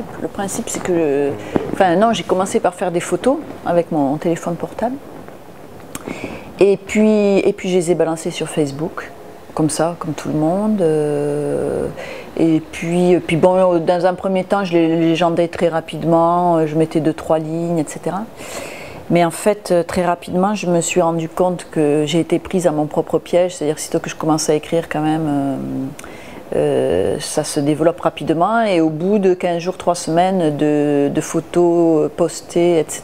principe. Le principe, c'est que... Enfin, non, j'ai commencé par faire des photos avec mon téléphone portable. Et puis je les ai balancées sur Facebook, comme ça, comme tout le monde. Et puis bon, dans un premier temps, je les légendais très rapidement. Je mettais 2-3 lignes, etc. Mais en fait, très rapidement, je me suis rendu compte que j'ai été prise à mon propre piège. C'est-à-dire que sitôt que je commence à écrire quand même, ça se développe rapidement. Et au bout de 15 jours, 3 semaines de photos postées, etc.,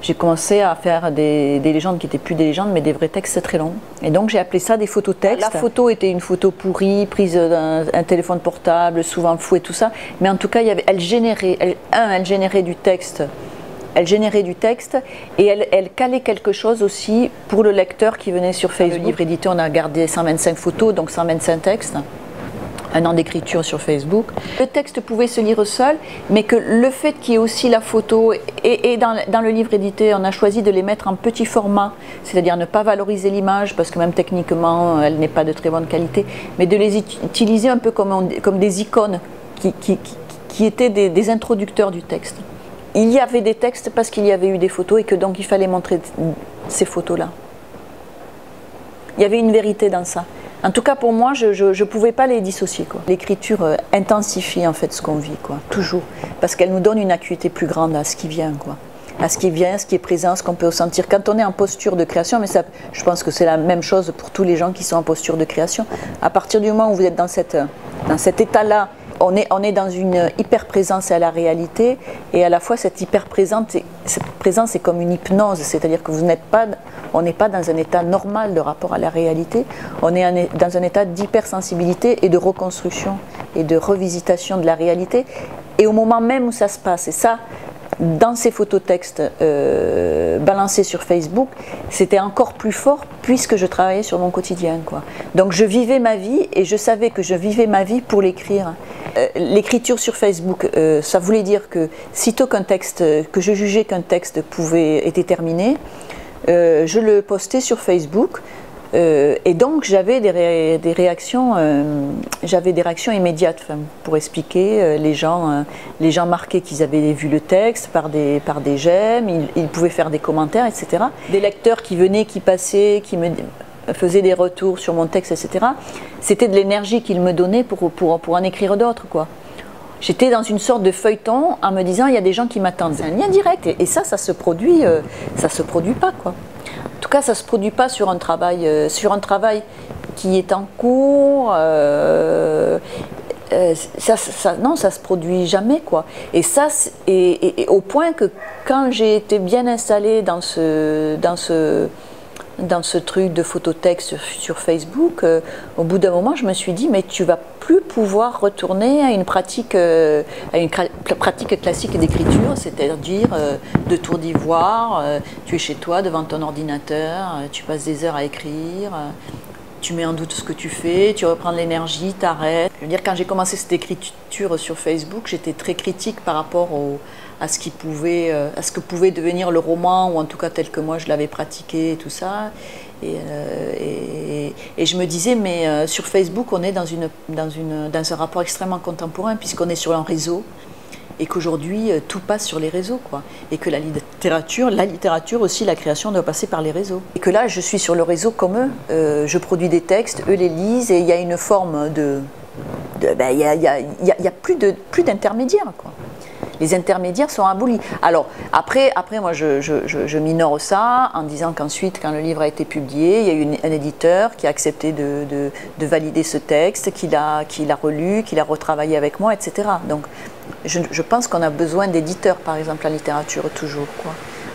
j'ai commencé à faire des légendes qui n'étaient plus des légendes, mais des vrais textes très longs. Et donc, j'ai appelé ça des phototextes. La photo était une photo pourrie, prise d'un téléphone portable, souvent fou et tout ça. Mais en tout cas, elle générait du texte. Elle générait du texte et elle calait quelque chose aussi pour le lecteur qui venait sur Facebook. Dans le livre édité, on a gardé 125 photos, donc 125 textes, un an d'écriture sur Facebook. Le texte pouvait se lire seul, mais que le fait qu'il y ait aussi la photo, et dans le livre édité, on a choisi de les mettre en petit format, c'est-à-dire ne pas valoriser l'image, parce que même techniquement, elle n'est pas de très bonne qualité, mais de les utiliser un peu comme des icônes qui étaient des introducteurs du texte. Il y avait des textes parce qu'il y avait eu des photos et que donc il fallait montrer ces photos-là. Il y avait une vérité dans ça. En tout cas pour moi, je ne pouvais pas les dissocier. L'écriture intensifie en fait ce qu'on vit, quoi, toujours. Parce qu'elle nous donne une acuité plus grande à ce qui vient, quoi. À ce qui vient, ce qui est présent, ce qu'on peut ressentir. Quand on est en posture de création, mais ça, je pense que c'est la même chose pour tous les gens qui sont en posture de création. À partir du moment où vous êtes dans cet état-là, on est dans une hyper-présence à la réalité, et à la fois cette hyper-présence est comme une hypnose, c'est-à-dire que on n'est pas dans un état normal de rapport à la réalité, on est dans un état d'hypersensibilité et de reconstruction et de revisitation de la réalité, et au moment même où ça se passe, et ça, dans ces phototextes balancés sur Facebook, c'était encore plus fort puisque je travaillais sur mon quotidien, quoi. Donc je vivais ma vie et je savais que je vivais ma vie pour l'écrire. L'écriture sur Facebook, ça voulait dire que sitôt qu'un texte, que je jugeais qu'un texte était terminé, je le postais sur Facebook. Et donc j'avais des réactions immédiates, enfin, pour expliquer, les gens marquaient qu'ils avaient vu le texte par des j'aime, ils pouvaient faire des commentaires, etc. Des lecteurs qui venaient, qui passaient, qui me faisaient des retours sur mon texte, etc. C'était de l'énergie qu'ils me donnaient pour en écrire d'autres, quoi. J'étais dans une sorte de feuilleton en me disant il y a des gens qui m'attendent. C'est un lien direct et ça se produit pas, quoi. En tout cas, ça ne se produit pas sur un travail, qui est en cours. Non, ça ne se produit jamais, quoi. Et ça, au point que quand j'ai été bien installée dans ce truc de phototexte sur Facebook, au bout d'un moment, je me suis dit mais tu vas plus pouvoir retourner à une pratique classique d'écriture, c'est-à-dire de tour d'ivoire, tu es chez toi devant ton ordinateur, tu passes des heures à écrire, tu mets en doute ce que tu fais, tu reprends de l'énergie, t'arrêtes. Je veux dire, quand j'ai commencé cette écriture sur Facebook, j'étais très critique par rapport à ce que pouvait devenir le roman, ou en tout cas tel que moi je l'avais pratiqué et tout ça. Et je me disais, mais sur Facebook, on est dans un rapport extrêmement contemporain, puisqu'on est sur un réseau, et qu'aujourd'hui, tout passe sur les réseaux, quoi. Et que la littérature aussi, la création doit passer par les réseaux. Et que là, je suis sur le réseau comme eux. Je produis des textes, eux les lisent, et il y a une forme de... Il n'y a plus d'intermédiaires, quoi. Les intermédiaires sont abolis. Alors, après moi, je minore ça en disant qu'ensuite, quand le livre a été publié, il y a eu un éditeur qui a accepté de valider ce texte, qui l'a relu, qui l'a retravaillé avec moi, etc. Donc, je pense qu'on a besoin d'éditeurs, par exemple, en littérature, toujours, quoi.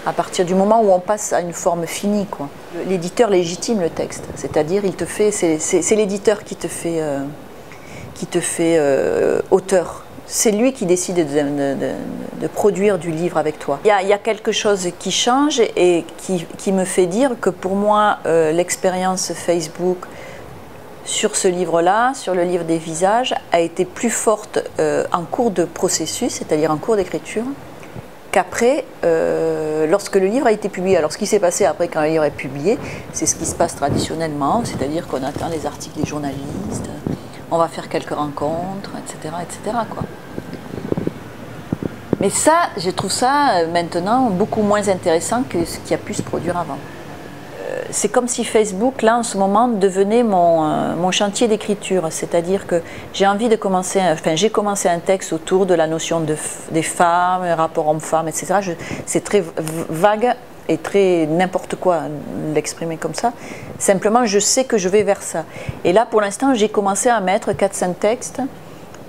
À partir du moment où on passe à une forme finie, quoi. L'éditeur légitime le texte, c'est-à-dire, c'est l'éditeur qui te fait auteur. C'est lui qui décide de produire du livre avec toi. Il y a quelque chose qui change et qui me fait dire que pour moi, l'expérience Facebook sur ce livre-là, sur le livre des visages, a été plus forte en cours de processus, c'est-à-dire en cours d'écriture, qu'après, lorsque le livre a été publié. Alors, ce qui s'est passé après quand le livre est publié, c'est ce qui se passe traditionnellement, c'est-à-dire qu'on attend les articles des journalistes, on va faire quelques rencontres, etc., etc., quoi. Mais ça, je trouve ça maintenant beaucoup moins intéressant que ce qui a pu se produire avant. C'est comme si Facebook, là, en ce moment, devenait mon chantier d'écriture. C'est-à-dire que j'ai envie de commencer, enfin, j'ai commencé un texte autour de la notion des femmes, rapport homme-femme, etc. C'est très vague et très n'importe quoi l'exprimer comme ça. Simplement, je sais que je vais vers ça. Et là, pour l'instant, j'ai commencé à mettre 4-5 textes,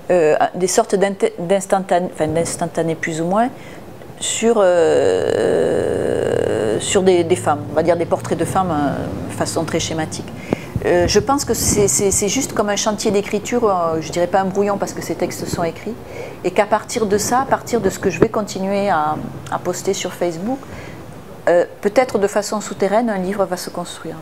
des sortes d'instantanés, enfin, plus ou moins, sur des femmes, on va dire des portraits de femmes de façon très schématique. Je pense que c'est juste comme un chantier d'écriture, je dirais pas un brouillon parce que ces textes sont écrits, et qu'à partir de ça, à partir de ce que je vais continuer à poster sur Facebook, peut-être de façon souterraine, un livre va se construire.